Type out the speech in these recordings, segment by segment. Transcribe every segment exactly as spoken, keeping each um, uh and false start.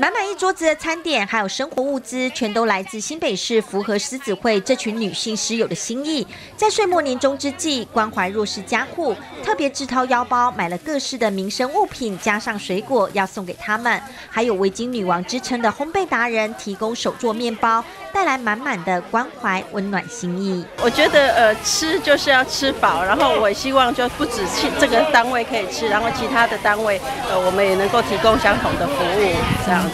满满一桌子的餐点，还有生活物资，全都来自新北市福和狮子会这群女性狮友的心意。在岁末年终之际，关怀弱势家户，特别自掏腰包买了各式的民生物品，加上水果要送给他们。还有围巾女王之称的烘焙达人提供手做面包，带来满满的关怀温暖心意。我觉得呃吃就是要吃饱，然后我希望就不止去这个单位可以吃，然后其他的单位呃我们也能够提供相同的服务，这样。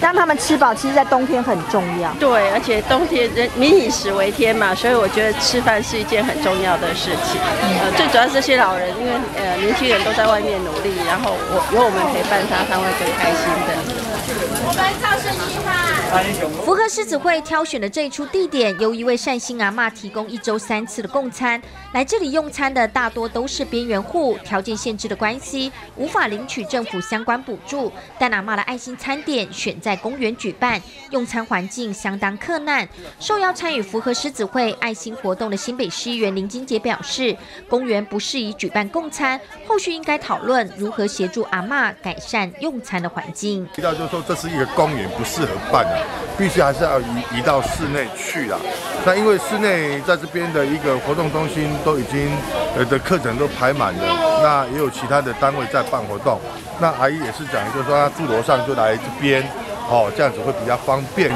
让他们吃饱，其实，在冬天很重要。对，而且冬天人民以食为天嘛，所以我觉得吃饭是一件很重要的事情。呃，最主要是这些老人，因为呃年轻人都在外面努力，然后我有我们陪伴他，他会更开心的。我们照顺序吧。福和狮子会挑选的这一处地点，由一位善心阿嬷提供一周三次的供餐。来这里用餐的大多都是边缘户，条件限制的关系，无法领取政府相关补助。但阿嬷的爱心餐点 选在公园举办，用餐环境相当克难。受邀参与福和狮子会爱心活动的新北市议员林金杰表示，公园不适宜举办供餐，后续应该讨论如何协助阿嬷改善用餐的环境。提到就是说，这是一个公园不适合办啊，必须还是要移移到室内去啦。那因为室内在这边的一个活动中心都已经呃的课程都排满了，那也有其他的单位在办活动。那阿姨也是讲，就是说她住楼上就来这边。 哦，这样子会比较方便。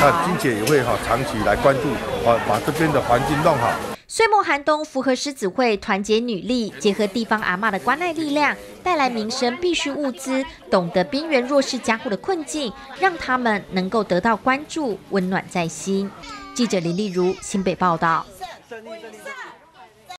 那金姐也会哈长期来关注，哦，把这边的环境弄好。岁末寒冬，福和狮子会团结女力，结合地方阿嬷的关爱力量，带来民生必需物资，懂得边缘弱势家户的困境，让他们能够得到关注，温暖在心。记者林丽如新北报道。